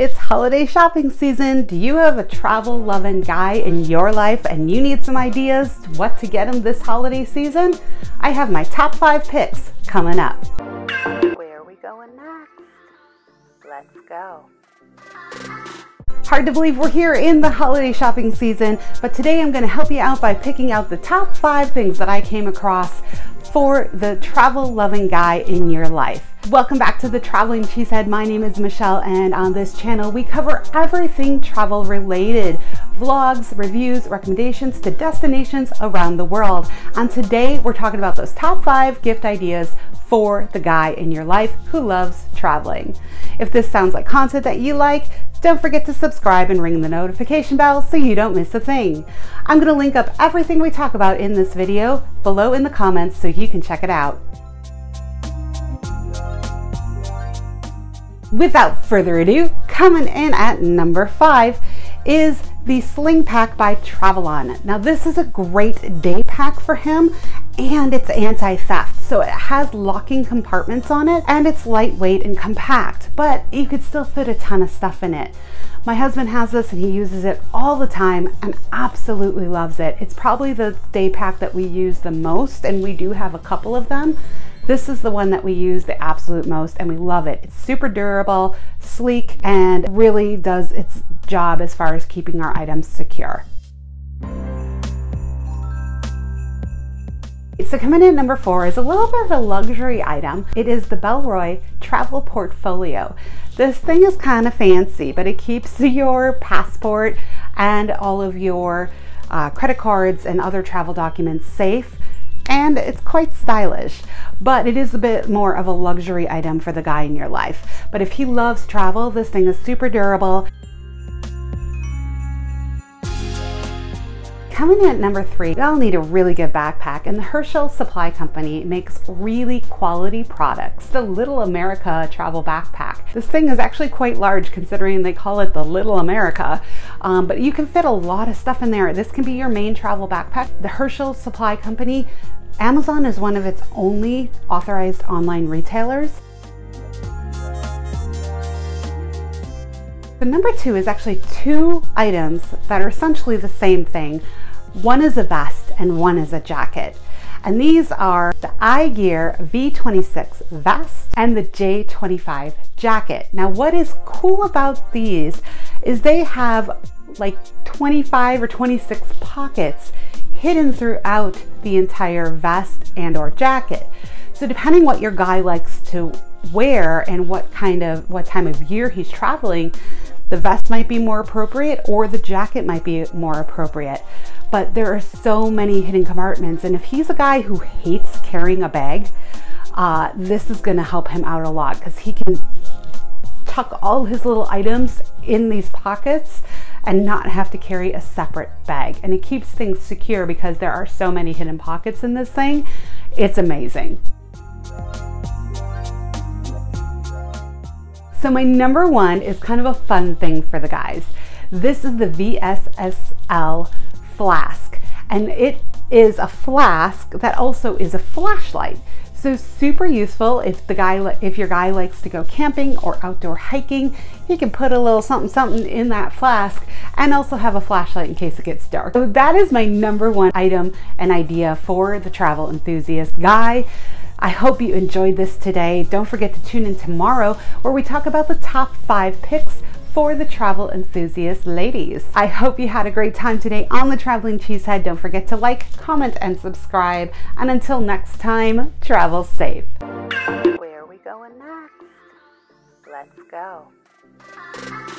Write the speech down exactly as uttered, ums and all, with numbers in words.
It's holiday shopping season. Do you have a travel-loving guy in your life and you need some ideas to what to get him this holiday season? I have my top five picks coming up. Where are we going next? Let's go. Hard to believe we're here in the holiday shopping season, but today I'm going to help you out by picking out the top five things that I came across for the travel-loving guy in your life. Welcome back to The Traveling Cheesehead. My name is Michelle, and on this channel we cover everything travel related. Vlogs, reviews, recommendations to destinations around the world. And today we're talking about those top five gift ideas for the guy in your life who loves traveling. If this sounds like content that you like, don't forget to subscribe and ring the notification bell so you don't miss a thing. I'm going to link up everything we talk about in this video below in the comments so you can check it out. Without further ado, coming in at number five is the Sling Pack by Travelon. Now this is a great day pack for him, and it's anti-theft, so it has locking compartments on it, and it's lightweight and compact, but you could still fit a ton of stuff in it. My husband has this and he uses it all the time and absolutely loves it. It's probably the day pack that we use the most, and we do have a couple of them. This is the one that we use the absolute most and we love it. It's super durable, sleek, and really does its job as far as keeping our items secure. So coming in at number four is a little bit of a luxury item. It is the Bellroy Travel Portfolio. This thing is kind of fancy, but it keeps your passport and all of your uh, credit cards and other travel documents safe. And it's quite stylish, but it is a bit more of a luxury item for the guy in your life. But if he loves travel, this thing is super durable. Coming in at number three, y'all need a really good backpack, and the Herschel Supply Company makes really quality products. The Little America Travel Backpack. This thing is actually quite large considering they call it the Little America, um, but you can fit a lot of stuff in there. This can be your main travel backpack. The Herschel Supply Company, Amazon is one of its only authorized online retailers. The number two is actually two items that are essentially the same thing. One is a vest and one is a jacket. And these are the AyeGear V twenty-six vest and the J twenty-five jacket. Now what is cool about these is they have like twenty-five or twenty-six pockets hidden throughout the entire vest and or jacket. So depending what your guy likes to wear and what kind of, what time of year he's traveling, the vest might be more appropriate or the jacket might be more appropriate. But there are so many hidden compartments, and if he's a guy who hates carrying a bag, uh, this is gonna help him out a lot because he can tuck all his little items in these pockets and not have to carry a separate bag. And it keeps things secure because there are so many hidden pockets in this thing. It's amazing. So my number one is kind of a fun thing for the guys. This is the V S S L flask, and it is a flask that also is a flashlight. So super useful if the guy, if your guy likes to go camping or outdoor hiking, he can put a little something something in that flask and also have a flashlight in case it gets dark. So that is my number one item and idea for the travel enthusiast guy. I hope you enjoyed this today. Don't forget to tune in tomorrow where we talk about the top five picks for the travel enthusiast ladies. I hope you had a great time today on The Traveling Cheesehead. Don't forget to like, comment, and subscribe. And until next time, travel safe. Where are we going next? Let's go.